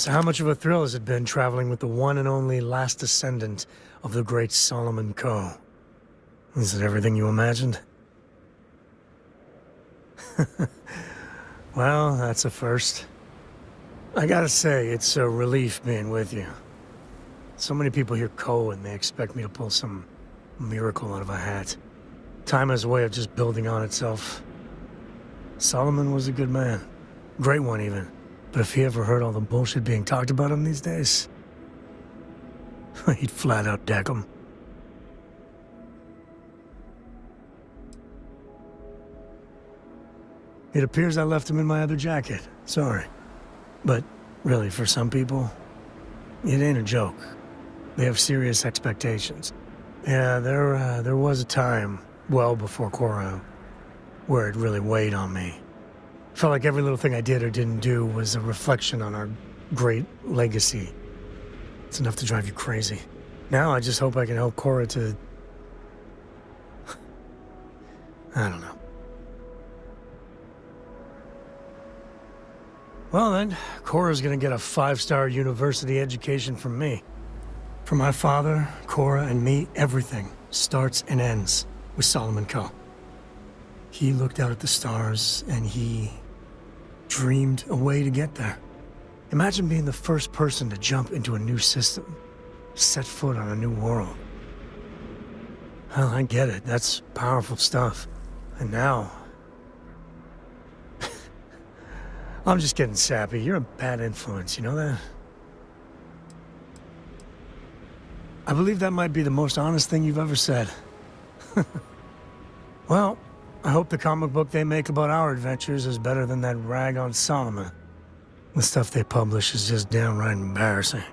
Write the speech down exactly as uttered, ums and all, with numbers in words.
So how much of a thrill has it been traveling with the one and only last descendant of the great Solomon Coe? Is it everything you imagined? Well, that's a first. I gotta say, it's a relief being with you. So many people hear Coe and they expect me to pull some miracle out of a hat. Time has a way of just building on itself. Solomon was a good man. Great one, even. But if he ever heard all the bullshit being talked about him these days, he'd flat out deck him. It appears I left him in my other jacket. Sorry. But really, for some people, it ain't a joke. They have serious expectations. Yeah, there, uh, there was a time, well before Cora, where it really weighed on me. Felt like every little thing I did or didn't do was a reflection on our great legacy. It's enough to drive you crazy. Now I just hope I can help Cora to... I don't know. Well then, Cora's gonna get a five-star university education from me. For my father, Cora, and me, everything starts and ends with Solomon Coe. He looked out at the stars, and he dreamed a way to get there. Imagine being the first person to jump into a new system, set foot on a new world. Well, I get it. That's powerful stuff. And now... I'm just getting sappy. You're a bad influence, you know that? I believe that might be the most honest thing you've ever said. Well, I hope the comic book they make about our adventures is better than that rag on Solomon. The stuff they publish is just downright embarrassing.